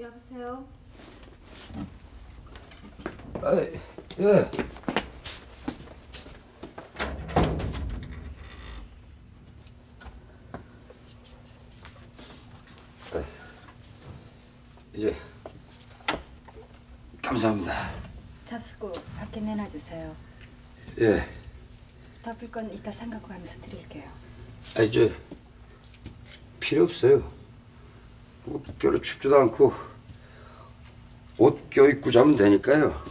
여보세요? 아, 예. 이제 감사합니다. 잡수고 밖에 내놔주세요. 예. 덮을 건 이따 상 갖고 가면서 드릴게요. 아, 이제 필요 없어요. 뭐 별로 춥지도 않고 옷 껴입고 자면 되니까요.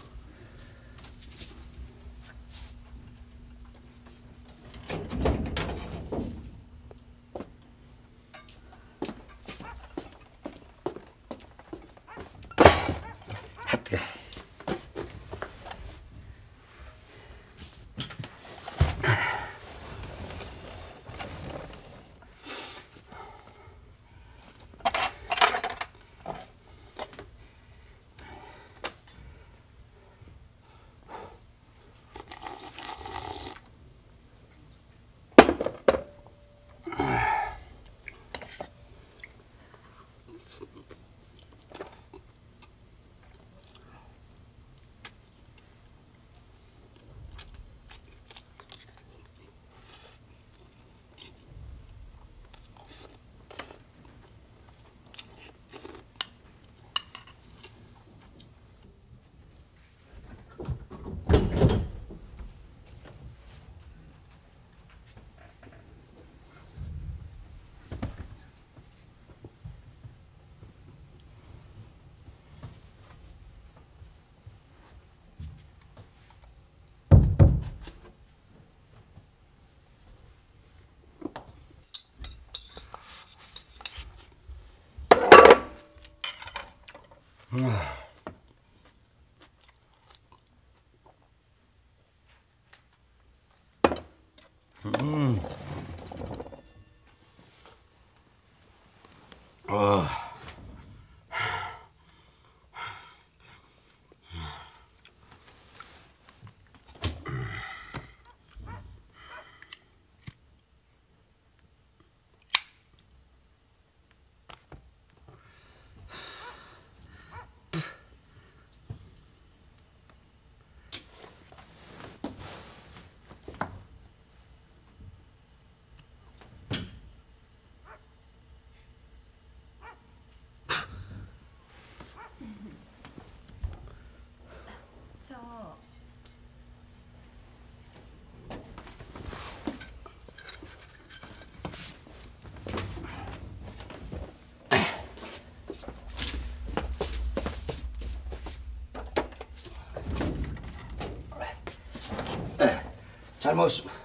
잘 먹었습니다.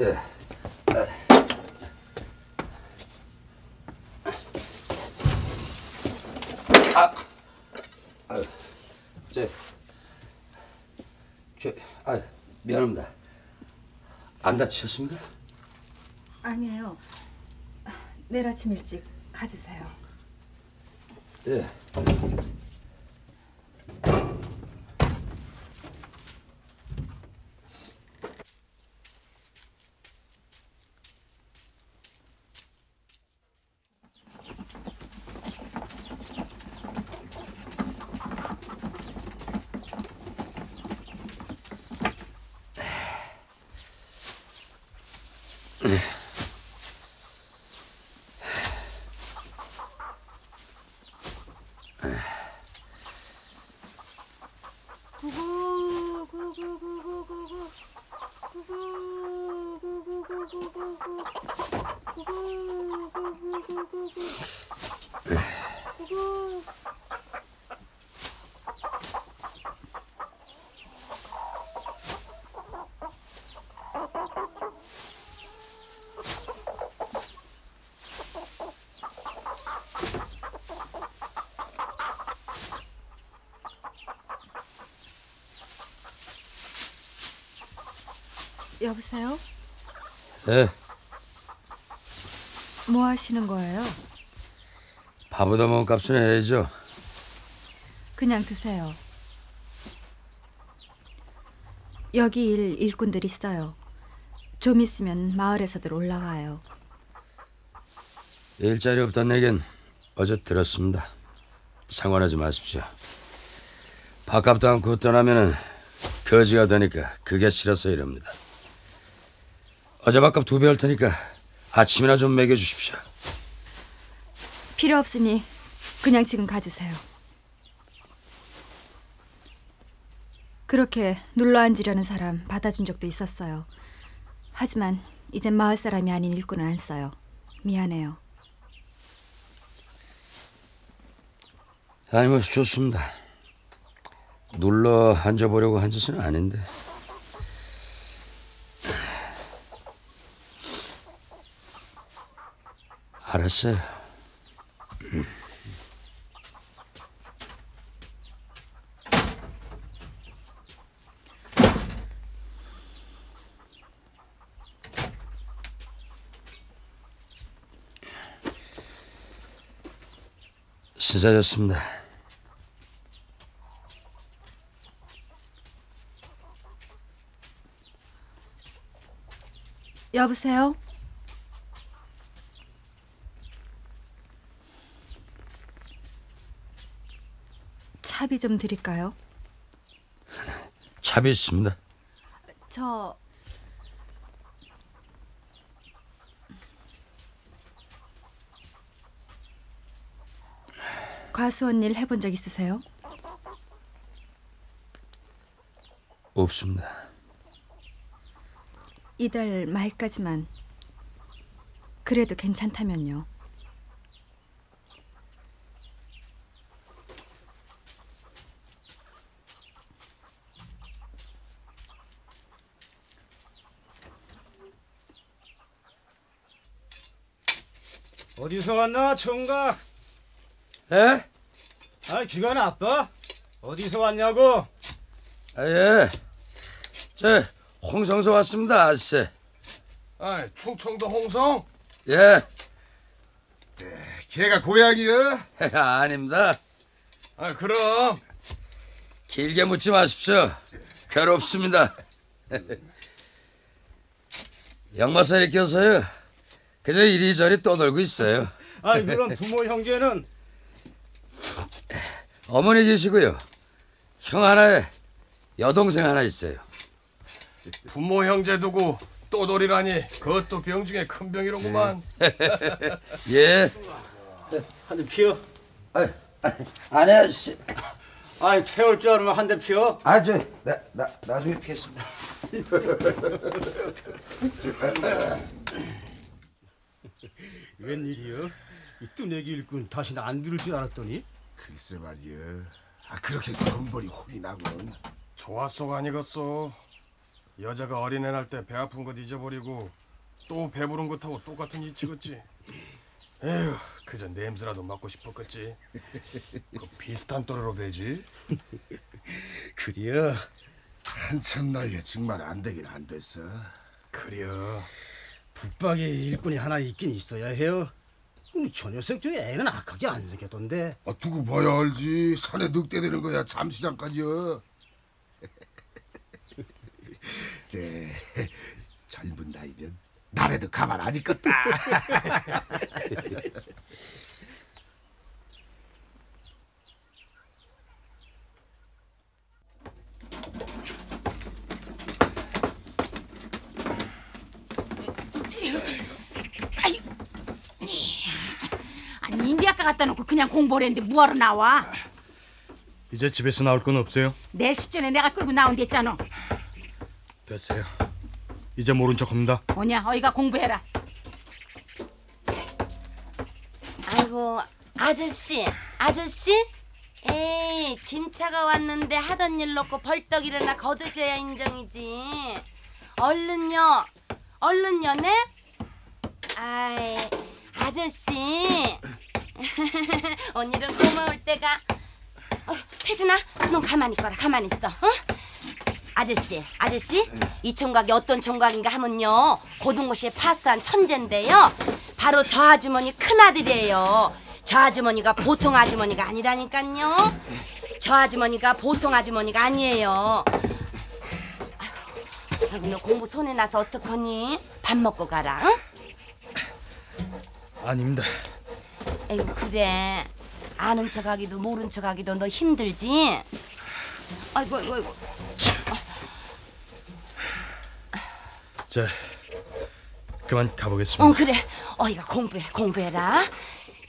예. 미안합니다. 안 다치셨습니까? 아니에요. 내일 아침 일찍 가주세요. 예. 여보세요? 네. 뭐 하시는 거예요? 밥보다 먼 값은 해야죠. 그냥 드세요. 여기 일꾼들 있어요. 좀 있으면 마을에서들 올라와요. 일자리 없다는 얘기는 어제 들었습니다. 상관하지 마십시오. 밥값도 않고 떠나면은 거지가 되니까 그게 싫어서 이럽니다. 어제 밥값 2배 할 테니까 아침이나 좀 먹여주십시오. 필요 없으니 그냥 지금 가주세요. 그렇게 눌러앉으려는 사람 받아준 적도 있었어요. 하지만 이젠 마을 사람이 아닌 일꾼은 안 써요. 미안해요. 아니 뭐 좋습니다. 눌러 앉아보려고 한 짓은 아닌데. 알았어요. 진짜였습니다. 여보세요? 차비 좀 드릴까요? 차비 있습니다. 저... 과수원 일 해본 적 있으세요? 없습니다. 이달 말까지만. 그래도 괜찮다면요. 어디서 왔나 총각? 에? 아 귀가 나빠? 어디서 왔냐고? 아 예. 저 홍성서 왔습니다, 아저씨. 아, 충청도 홍성? 예. 걔가 고향이여? 아닙니다. 아, 그럼. 길게 묻지 마십시오. 괴롭습니다. 역마살이 껴서요. 그저 이리저리 떠돌고 있어요. 아, 그럼 부모 형제는? 어머니 계시고요. 형 하나에 여동생 하나 있어요. 부모 형제 두고 떠돌이라니 그것도 병 중에 큰 병이로구만. 예. 한 대 피워. 아니 아저씨. 아니 태울 줄 알면 한 대 피워. 아 저 나중에 피겠습니다. 웬일이여? 이 뚜내기 일꾼 다시는 안 들을 줄 알았더니. 글쎄 말이여. 아 그렇게 건벌이 혼이 나군. 좋았소 아니겠소. 여자가 어린애 날 때 배 아픈 것 잊어버리고 또 배부른 것하고 똑같은 이치겠지. 에휴, 그저 냄새라도 맡고 싶었겠지. 그 비슷한 또래로 배지. 그려. 한참 나이에 정말 안 되긴 안 됐어. 그려. 붙박이 일꾼이 하나 있긴 있어야 해요. 저 녀석 중에 애는 악하게 안 생겼던데. 아, 두고 봐야 알지. 산에 늑대되는 거야. 잠시 잠깐이여. 제 젊은 나이면 나래도 가만 안 있겠다. 아니 인디 아까 갖다 놓고 그냥 공부를 했는데 뭐하러 나와? 이제 집에서 나올 건 없어요? 4시 전에 내가 끌고 나온댔잖아. 됐어요. 이제 모른 척합니다. 뭐냐, 어이가 공부해라. 아이고, 아저씨? 에이, 짐차가 왔는데 하던 일 놓고 벌떡 일어나 거두셔야 인정이지. 얼른 여네? 아이, 아저씨. 오늘은 고마울 때가. 태준아, 넌 가만히 있거라, 가만히 있어, 응? 아저씨, 이 총각이 어떤 총각인가 하면요, 고등고시에 파스한 천재인데요, 바로 저 아주머니 큰아들이에요. 저 아주머니가 보통 아주머니가 아니라니까요. 저 아주머니가 보통 아주머니가 아니에요. 아이고, 너 공부 손에 나서 어떡하니? 밥 먹고 가라, 응? 아닙니다. 에이, 그래. 아는 척하기도 모른 척하기도 너 힘들지? 아이고 아이고 아이고. 자, 그만 가보겠습니다. 응 그래. 어이가 공부해라.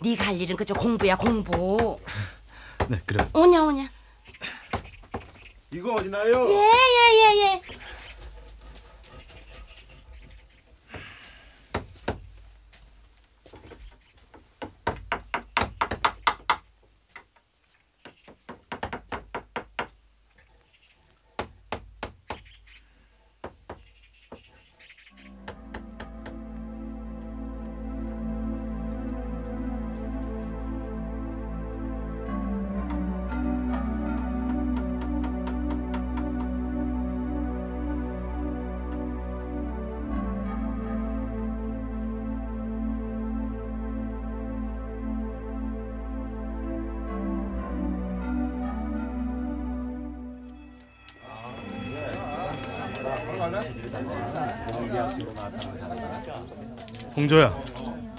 네가 할 일은 그저 공부야 공부. 네 그래. 오냐. 이거 어디나요? 예. 홍조야. 응.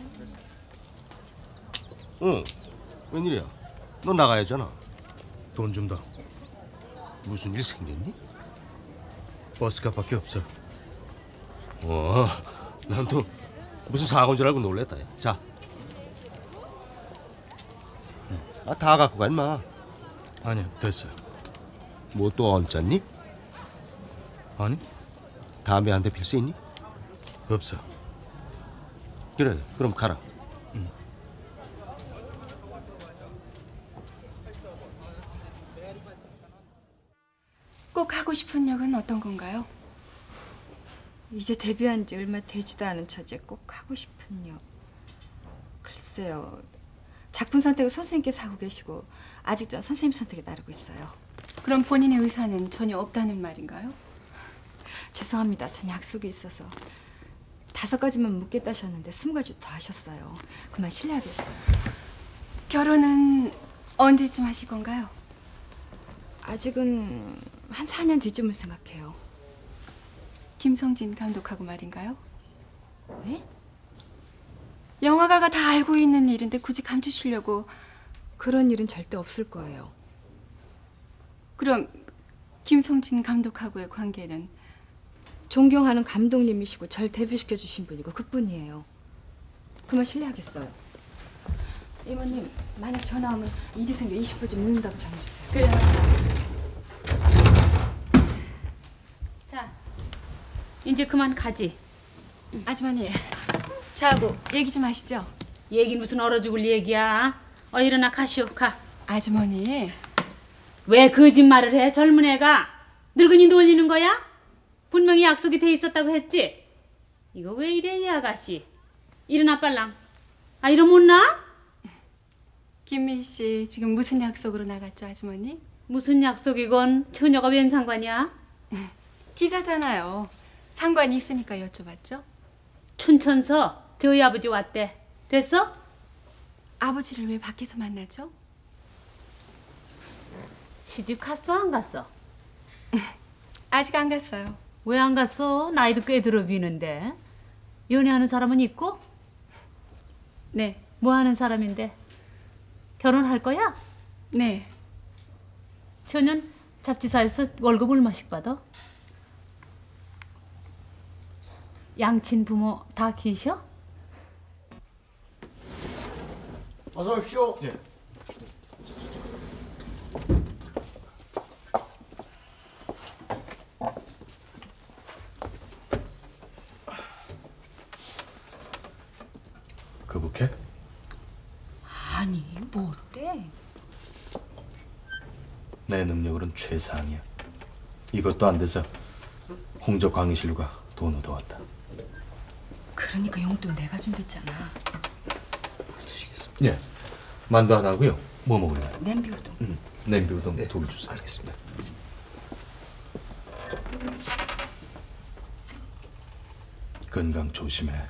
웬일이야? 너 나가야잖아. 돈 좀 더. 무슨 일 생겼니? 버스값밖에 없어. 난 또 무슨 사고인 줄 알고 놀랬다. 자. 아, 다 갖고 가 인마. 아니야, 됐어. 뭐 또 얹었니? 아니. 담배 한 대 필 수 있니? 없어. 그래, 그럼 가라. 응. 꼭 하고 싶은 역은 어떤 건가요? 이제 데뷔한 지 얼마 되지도 않은 처지에 꼭 하고 싶은 역. 글쎄요. 작품 선택을 선생님께서 하고 계시고 아직 전 선생님 선택에 나르고 있어요. 그럼 본인의 의사는 전혀 없다는 말인가요? 죄송합니다. 전 약속이 있어서 5가지만 묻겠다셨는데 20가지 더 하셨어요. 그만 실례하겠어요. 결혼은 언제쯤 하실 건가요? 아직은 한 4년 뒤쯤을 생각해요. 김성진 감독하고 말인가요? 네? 영화가가 다 알고 있는 일인데 굳이 감추시려고. 그런 일은 절대 없을 거예요. 그럼 김성진 감독하고의 관계는? 존경하는 감독님이시고 절 데뷔시켜 주신 분이고 그뿐이에요. 그만 실례하겠어요. 이모님, 만약 전화 오면 일이 생겨 20분쯤 늦는다고 전해 주세요. 그래. 자, 이제 그만 가지. 아주머니, 저하고 얘기 좀 하시죠. 얘긴 무슨 얼어 죽을 얘기야. 일어나 가시오, 가. 아주머니. 왜 거짓말을 해, 젊은 애가. 늙은이 놀리는 거야? 분명히 약속이 돼 있었다고 했지? 이거 왜 이래 이 아가씨. 일어나 빨랑. 이러 못 나? 김미희 씨 지금 무슨 약속으로 나갔죠 아주머니? 무슨 약속이건 처녀가 웬 상관이야? 기자잖아요. 상관이 있으니까 여쭤봤죠? 춘천서 저희 아버지 왔대. 됐어? 아버지를 왜 밖에서 만나죠? 시집 갔어 안 갔어? 아직 안 갔어요. 왜 안 갔어? 나이도 꽤 들어 보이는데. 연애하는 사람은 있고? 네. 뭐 하는 사람인데? 결혼할 거야? 네. 저는 잡지사에서 월급 얼마씩 받아? 양친 부모 다 계셔? 어서 오십시오. 네. 거북해? 아니, 뭐 어때? 내 능력으론 최상이야. 이것도 안 돼서 홍조 강의실로가 돈 얻어왔다. 그러니까 용돈 내가 준댔잖아. 드시겠습니다. 예, 만두 하나고요. 뭐 먹을래요? 냄비 우동. 냄비 우동 네. 돌 주세요. 알겠습니다. 건강 조심해.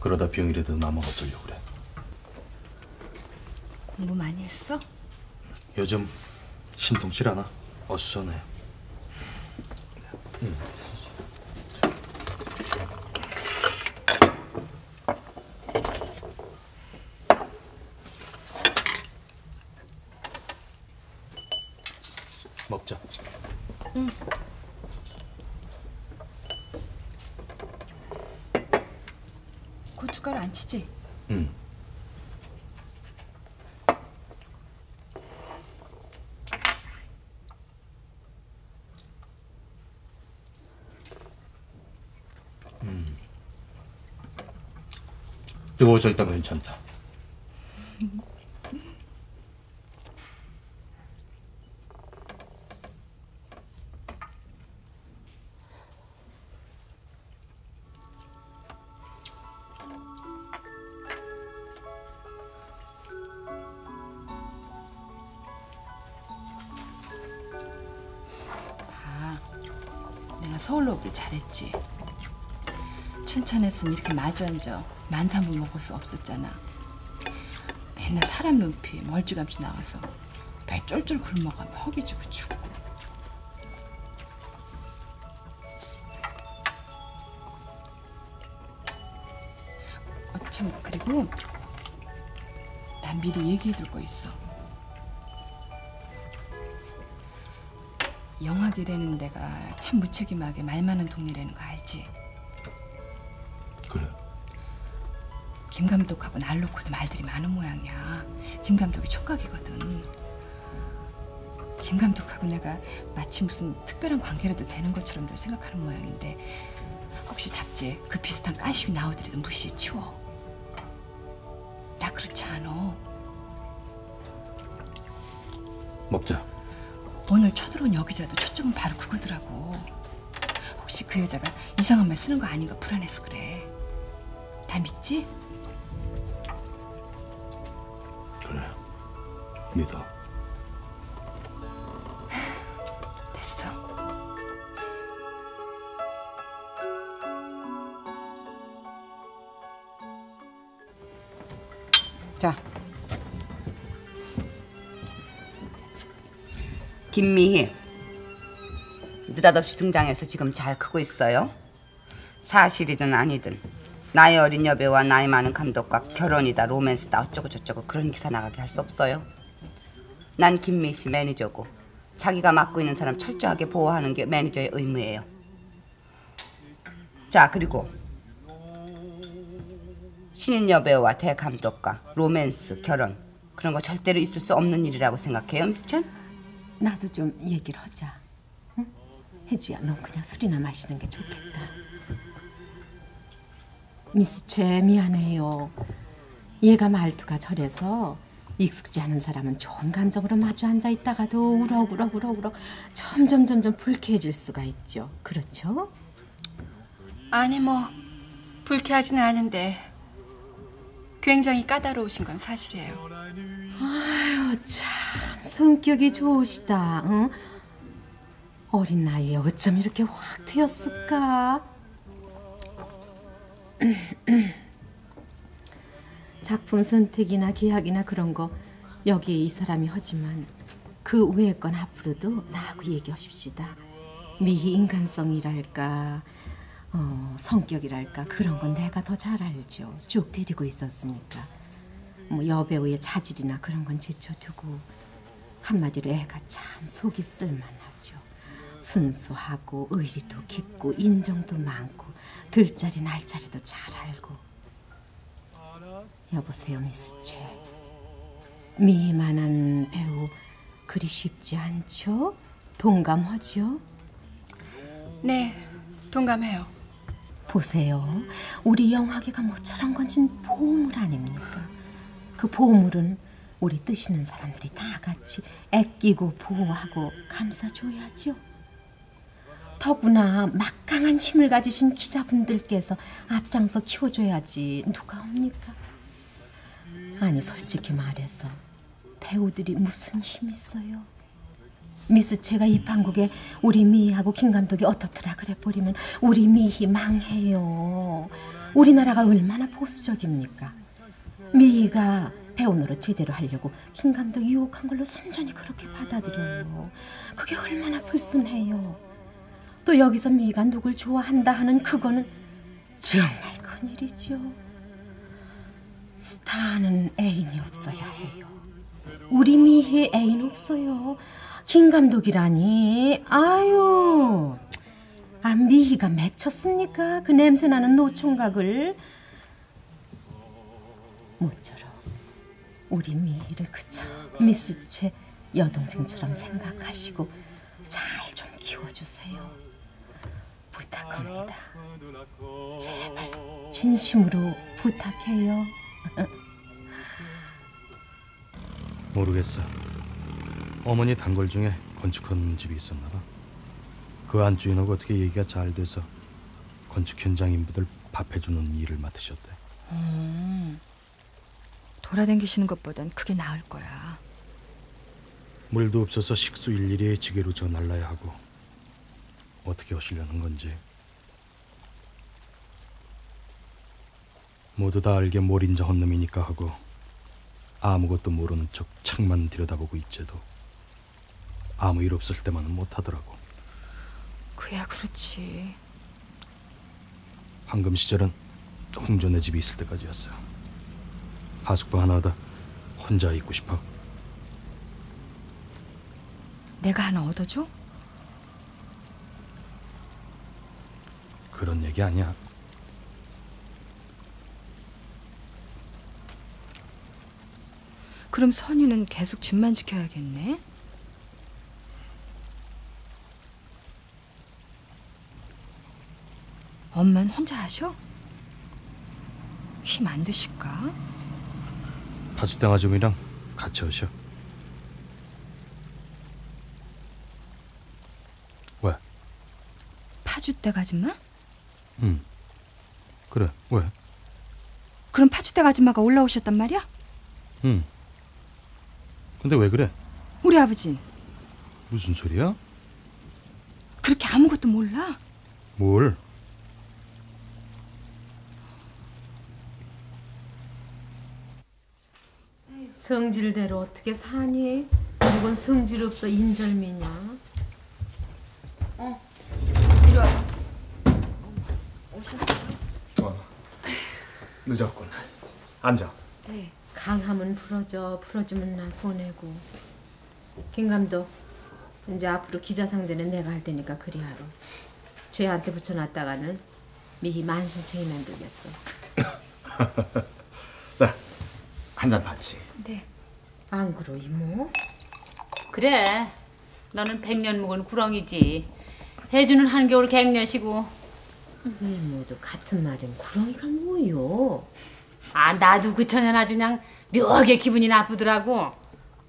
그러다 병이라도 나면 어쩌려고 그래. 공부 많이 했어? 요즘 신통치 않아. 어수선해. 먹자. 응. 고춧가루 안 치지? 응. 뜨거워서 일단 괜찮다. 내가 서울로 오길 잘했지. 춘천에서는 이렇게 마주 앉아 만담을 먹을 수 없었잖아. 맨날 사람 눈피 멀찌감치 나가서 배 쫄쫄 굶어가며 허기지고 죽고. 참, 그리고 난 미리 얘기해둘 거 있어. 영학이라는 데가 참 무책임하게 말 많은 동네라는 거 알지? 그래. 김 감독하고 날 놓고도 말들이 많은 모양이야. 김 감독이 총각이거든. 김 감독하고 내가 마치 무슨 특별한 관계라도 되는 것처럼 생각하는 모양인데, 혹시 잡지에 그 비슷한 까심이 나오더라도 무시해 치워. 나 그렇지 않아. 먹자. 오늘 쳐들어온 여기자도 초점은 바로 그거더라고. 혹시 그 여자가 이상한 말 쓰는 거 아닌가 불안해서 그래. 다 믿지? 그래, 믿어. 됐어. 자, 김미희 느닷없이 등장해서 지금 잘 크고 있어요. 사실이든 아니든 나이 어린 여배우와 나이 많은 감독과 결혼이다 로맨스다 어쩌고저쩌고 그런 기사 나가게 할 수 없어요. 난 김미희 씨 매니저고 자기가 맡고 있는 사람 철저하게 보호하는 게 매니저의 의무예요. 자, 그리고 신인 여배우와 대감독과 로맨스, 결혼 그런 거 절대로 있을 수 없는 일이라고 생각해요, 미스천? 나도 좀 얘기를 하자. 응? 혜주야, 넌 그냥 술이나 마시는 게 좋겠다. 미스 최, 미안해요. 얘가 말투가 저래서 익숙지 않은 사람은 좋은 감정으로 마주 앉아있다가도 우럭우럭 점점 불쾌해질 수가 있죠. 그렇죠? 아니, 뭐 불쾌하지는 않은데 굉장히 까다로우신 건 사실이에요. 아유, 참 성격이 좋으시다. 응? 어린 나이에 어쩜 이렇게 확 트였을까? 작품 선택이나 계약이나 그런 거 여기에 이 사람이 하지만 그 외의 건 앞으로도 나하고 얘기하십시다. 미희 인간성이랄까, 성격이랄까 그런 건 내가 더 잘 알죠. 쭉 데리고 있었으니까. 뭐 여배우의 자질이나 그런 건 제쳐두고 한마디로 애가 참 속이 쓸만하죠. 순수하고 의리도 깊고 인정도 많고 들자리 날자리도 잘 알고. 여보세요, 미스 최. 미만한 배우 그리 쉽지 않죠? 동감하죠? 네, 동감해요. 보세요, 우리 영화계가 모처럼 건진 보물 아닙니까? 그 보물은 우리 뜻있는 사람들이 다 같이 아끼고 보호하고 감싸줘야죠. 더구나 막강한 힘을 가지신 기자분들께서 앞장서 키워줘야지 누가 옵니까? 아니, 솔직히 말해서 배우들이 무슨 힘 있어요? 미스 최가 이 판국에 우리 미희하고 김 감독이 어떻더라 그래버리면 우리 미희 망해요. 우리나라가 얼마나 보수적입니까? 미희가 배우노로 제대로 하려고 김 감독 유혹한 걸로 순전히 그렇게 받아들여요. 그게 얼마나 불순해요. 또 여기서 미희가 누굴 좋아한다 하는 그거는 정말 큰일이죠. 스타는 애인이 없어야 해요. 우리 미희의 애인 없어요. 김 감독이라니. 아유, 안비희가 맺혔습니까? 그 냄새나는 노총각을. 모쪼록 우리 미희를 그저 미스채 여동생처럼 생각하시고 잘 좀 키워주세요. 부탁합니다. 제발 진심으로 부탁해요. 모르겠어. 어머니 단골 중에 건축한 집이 있었나 봐. 그 안주인하고 어떻게 얘기가 잘 돼서 건축 현장 인부들 밥해주는 일을 맡으셨대. 돌아다니시는 것보단 그게 나을 거야. 물도 없어서 식수 일일이 지게로 저 날라야 하고. 어떻게 오시려는 건지 모두 다 알게 몰인자 헌놈이니까 하고 아무것도 모르는 척 창만 들여다보고 있제도 아무 일 없을 때만은 못하더라고. 그야 그렇지. 황금 시절은 홍전의 집이 있을 때까지였어. 하숙방 하나하다 혼자 있고 싶어. 내가 하나 얻어줘? 그런 얘기 아니야. 그럼 선유는 계속 집만 지켜야겠네? 엄만 혼자 하셔? 힘 안 드실까? 파주땅 아줌이랑 같이 오셔. 왜? 파주땅 아줌마? 응. 그래, 왜? 그럼 파주댁 아줌마가 올라오셨단 말이야? 응. 근데 왜 그래? 우리 아버진. 무슨 소리야? 그렇게 아무것도 몰라? 뭘? 성질대로 어떻게 사니? 이건 성질 없어 인절미냐? 어, 이리 와봐. 늦었군. 앉아. 네. 강하면 부러져, 부러지면 나 손해고. 김 감독, 이제 앞으로 기자 상대는 내가 할 테니까 그리하러. 쟤한테 붙여놨다가는 미희 만신창이 만들겠어. 자, 한 잔 반씩. 네. 안 그러 이모? 그래, 너는 100년 묵은 구렁이지. 해주는 한겨울 갱년시고. 이모도 같은 말인 구렁이가 뭐요? 아, 나도 그 처녀는 아주 그냥 묘하게 기분이 나쁘더라고.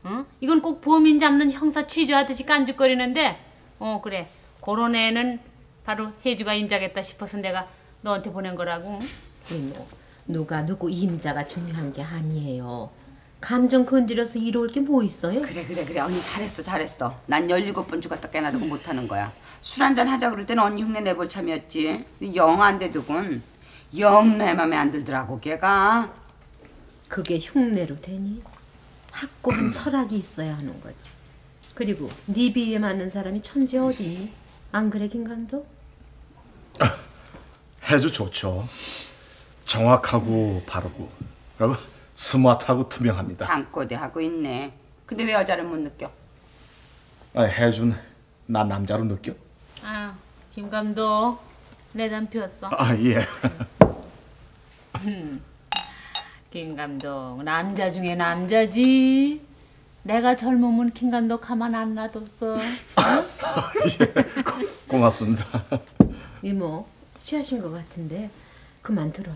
응? 이건 꼭 범인 잡는 형사 취조하듯이 깐죽거리는데, 어 그래, 그런 애는 바로 혜주가 임자겠다 싶어서 내가 너한테 보낸 거라고. 이모, 누가 누구 임자가 중요한 게 아니에요. 감정 건드려서 이로울 게 뭐 있어요? 그래 언니 잘했어 잘했어. 난 17번 죽었다 깨나도 못하는 거야. 술 한잔 하자 그럴 때는 언니 흉내 내볼 참이었지. 영 안 되더군. 영 내 맘에 안 들더라고 걔가. 그게 흉내로 되니? 확고한 철학이 있어야 하는 거지. 그리고 네 비위에 맞는 사람이 천재 어디니? 안 그래 김 감독? 해주 좋죠. 정확하고 바르고 여러분 스마트하고 투명합니다. 단꼬대하고 있네. 근데 왜 여자를 못 느껴? 아, 혜준, 나 남자로 느껴? 아, 김 감독, 내 담 피웠어. 아, 예. 김 감독, 남자 중에 남자지. 내가 젊으면 김 감독 가만 안 놔뒀어. 예, 고맙습니다. 이모, 취하신 것 같은데 그만 들어요.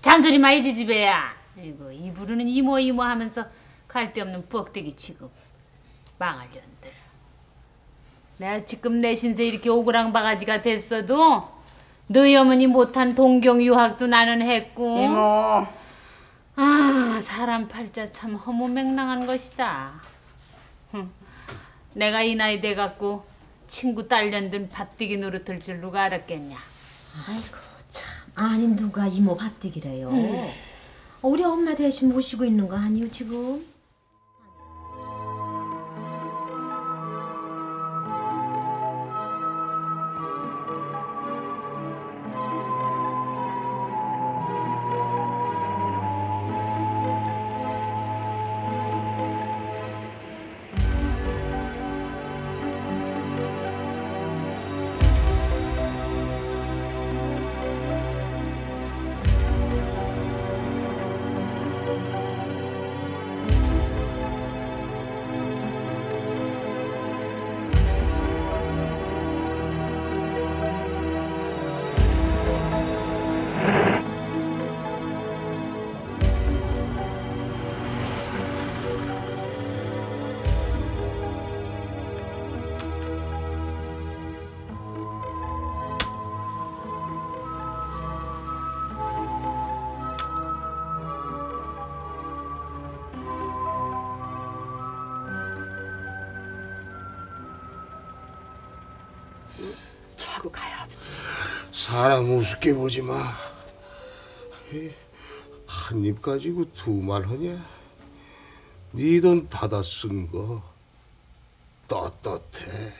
잔소리 마, 이 지지배야. 아이고, 이 부르는 이모 하면서 갈데없는 뻑대기 취급. 망할년들. 내가 지금 내 신세 이렇게 오그랑 바가지가 됐어도 너희 어머니 못한 동경 유학도 나는 했고. 이모. 아, 사람 팔자 참 허무맹랑한 것이다. 내가 이 나이 돼갖고 친구 딸년들 밥뛰기 노릇할 줄 누가 알았겠냐. 아이고 참. 아니 누가 이모 밥뛰기래요. 우리 엄마 대신 모시고 있는 거 아니요 지금? 저하고 가요, 아버지. 사람 우습게 보지 마. 한 입 가지고 두 말 하냐? 네 돈 받아 쓴 거 떳떳해.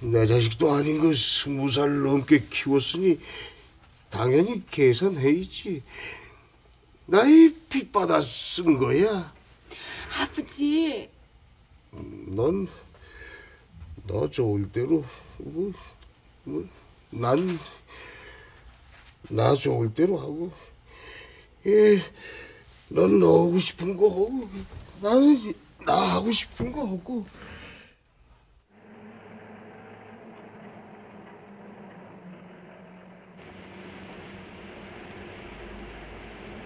내 자식도 아닌 거 20살 넘게 키웠으니 당연히 계산해야지. 나이 빚 받아 쓴 거야. 아버지. 넌 너 좋을 대로, 난 나 좋을 대로 하고, 예, 넌 너 하고 싶은 거 하고, 나는 나 하고 싶은 거 하고.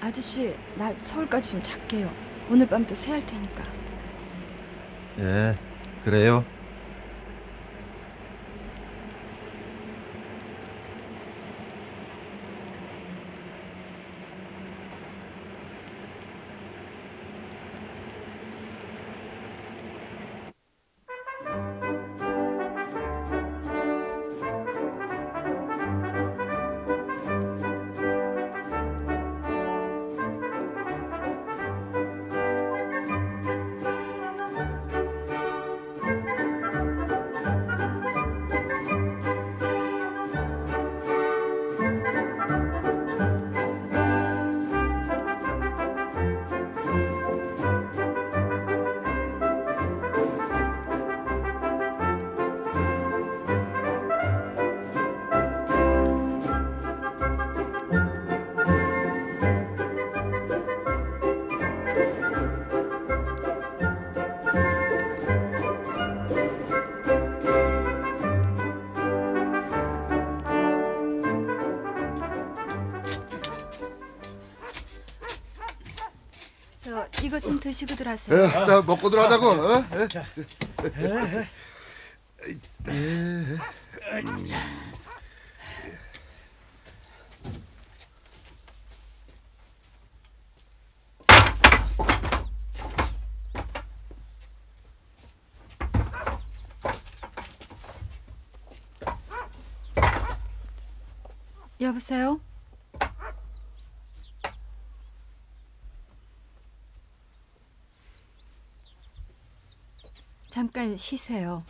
아저씨, 나 서울까지 좀 잘게요. 오늘 밤 또 새할 테니까. 예, 그래요. 이것 좀 드시고 들어가세요. 예, 자, 먹고 들어가자고. 어? 예. 자. 여보세요? 잠깐 쉬세요.